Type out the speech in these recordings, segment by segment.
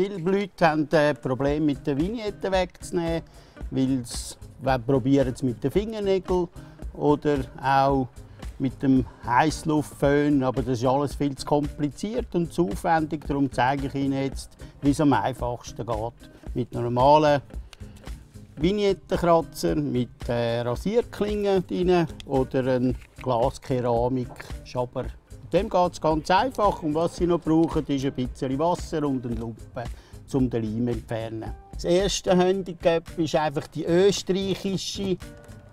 Viele Leute haben Probleme mit den Vignetten wegzunehmen, weil sie probieren es mit den Fingernägeln oder auch mit dem Heißluftföhn, aber das ist alles viel zu kompliziert und zu aufwendig. Darum zeige ich Ihnen jetzt, wie es am einfachsten geht. Mit einem normalen Vignettenkratzer, mit Rasierklingen drin oder einem Glaskeramik-Schaber. Mit dem geht es ganz einfach. Und was Sie noch brauchen, ist ein bisschen Wasser und eine Lupe, um den Leim zu entfernen. Das erste Handicap ist einfach die österreichische.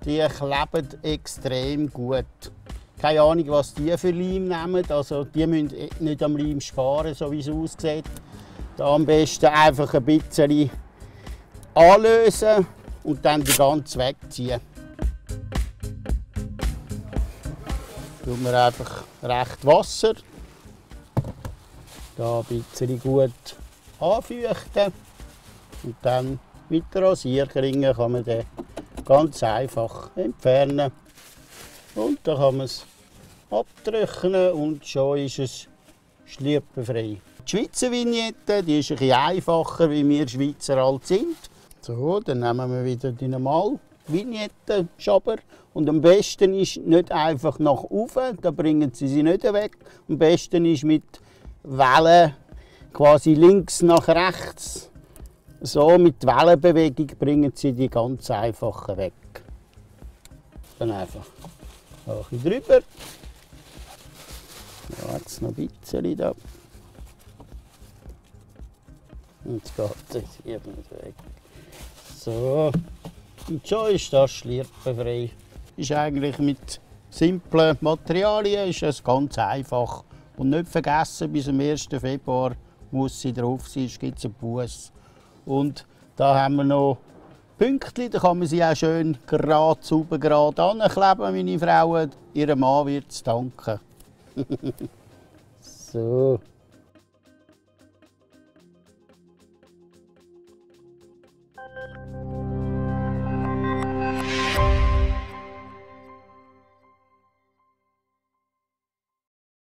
Die kleben extrem gut. Keine Ahnung, was die für Leim nehmen. Also, die müssen nicht am Leim sparen, so wie es aussieht. Da am besten einfach ein bisschen anlösen und dann den ganzen wegziehen. Tun wir einfach recht Wasser. Da ein bisschen gut anfeuchten. Und dann mit der Rasierklinge kann man den ganz einfach entfernen. Und dann kann man es abtrocknen und schon ist es schlierpenfrei. Die Schweizer Vignette, die ist ein bisschen einfacher, wie wir Schweizer alt sind. So, dann nehmen wir wieder die normale Vignettenschaber. Und am besten ist nicht einfach nach oben, da bringen sie nicht weg. Am besten ist mit Wellen quasi links nach rechts. So, mit Wellenbewegung bringen sie die ganz einfachen weg. Dann einfach ein bisschen drüber. Da hat es noch ein bisschen da. Und jetzt geht es hier weg. So. Und schon ist das schlierpenfrei. Ist eigentlich mit simplen Materialien ist es ganz einfach. Und nicht vergessen, bis am 1. Februar muss sie drauf sein, sonst gibt es einen Buss. Und da haben wir noch Pünktchen, da kann man sie auch schön gerade sauber gerade ankleben, meine Frauen. Ihrem Mann wird es danken. So.